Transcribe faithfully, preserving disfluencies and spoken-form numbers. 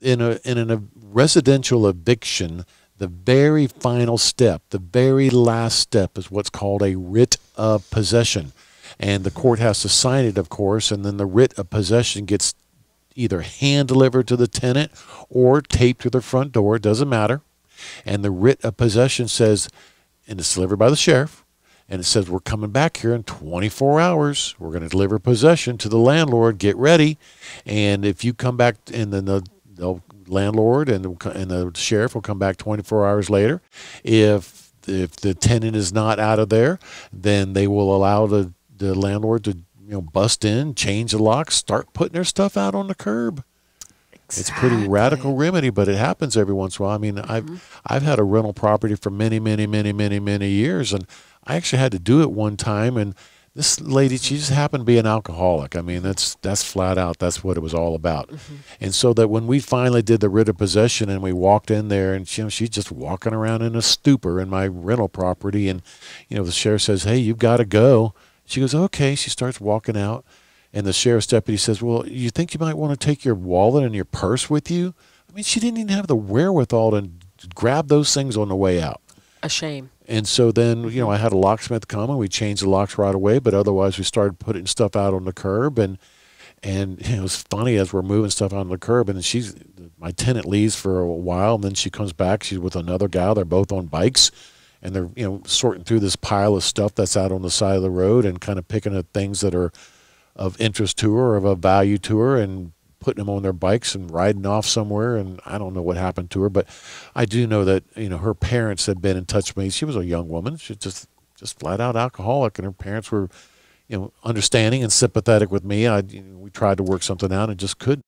in a in an, a residential eviction, the very final step, the very last step, is what's called a writ of possession. And the court has to sign it, of course, and then the writ of possession gets either hand-delivered to the tenant or taped to their front door. It doesn't matter. And the writ of possession says, and it's delivered by the sheriff, and it says, we're coming back here in twenty-four hours. We're going to deliver possession to the landlord. Get ready. And if you come back, and then the, the landlord and, and the sheriff will come back twenty-four hours later. If, if the tenant is not out of there, then they will allow the, the landlord to, you know, bust in, change the locks, start putting their stuff out on the curb. Exactly. It's a pretty radical remedy, but it happens every once in a while. I mean, mm-hmm. I've, I've had a rental property for many, many, many, many, many years, and I actually had to do it one time, and this lady, she just happened to be an alcoholic. I mean, that's that's flat out. That's what it was all about. Mm-hmm. And so that when we finally did the writ of possession and we walked in there, and she, you know, she's just walking around in a stupor in my rental property, and you know the sheriff says, hey, you've got to go. She goes, okay. She starts walking out, and the sheriff's deputy says, well, you think you might want to take your wallet and your purse with you? I mean, she didn't even have the wherewithal to grab those things on the way out. A shame. And so then, you know, I had a locksmith come and we changed the locks right away, but otherwise we started putting stuff out on the curb, and and it was funny as we're moving stuff out on the curb, and she's my tenant leaves for a while, and then she comes back, she's with another guy, they're both on bikes, and they're, you know, sorting through this pile of stuff that's out on the side of the road and kind of picking up things that are of interest to her, of a value to her, and putting them on their bikes and riding off somewhere. And I don't know what happened to her, but I do know that, you know, her parents had been in touch with me. She was a young woman. She just, just flat out alcoholic, and her parents were, you know, understanding and sympathetic with me. I, you know, we tried to work something out and just couldn't.